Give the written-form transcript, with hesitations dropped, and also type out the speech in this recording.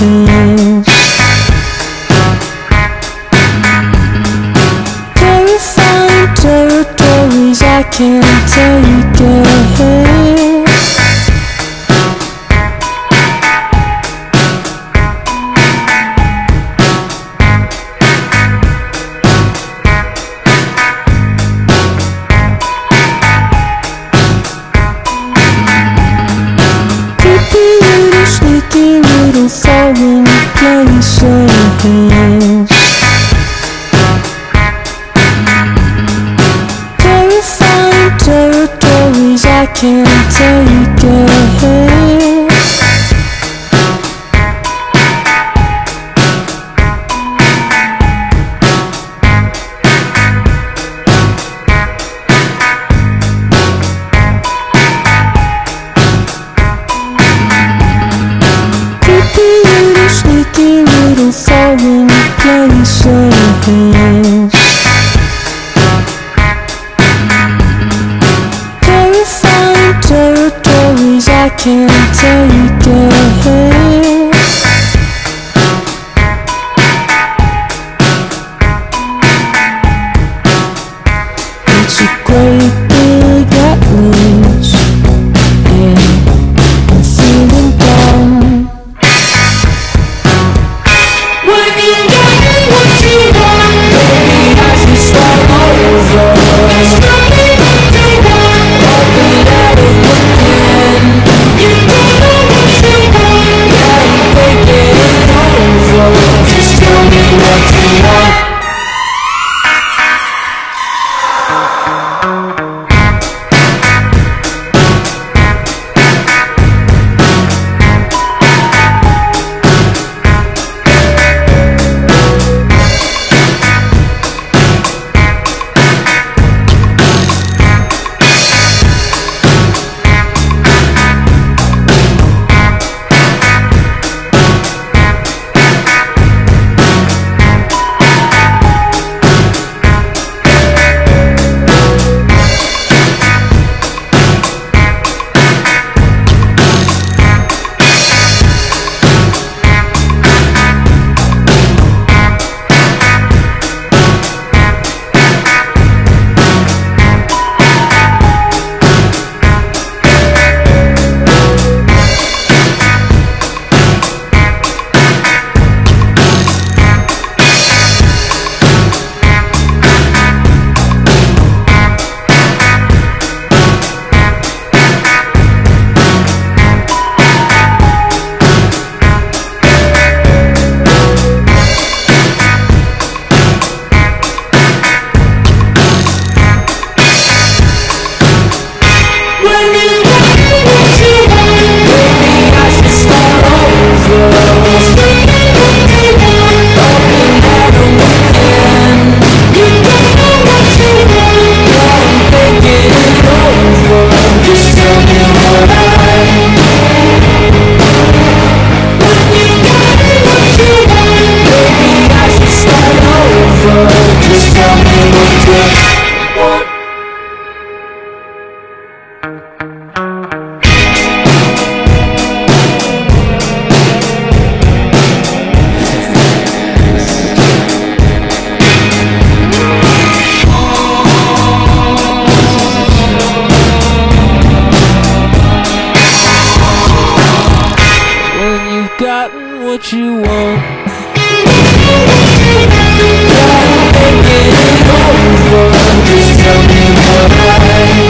Terrifying territories I can't take it. Foreign places, terrifying territories I can't take it. Foreign places, terrifying territories I can't take it. It's a great big atlas, and I'm feeling down. Gotten what you want, I'm thinking it over. Just tell me what I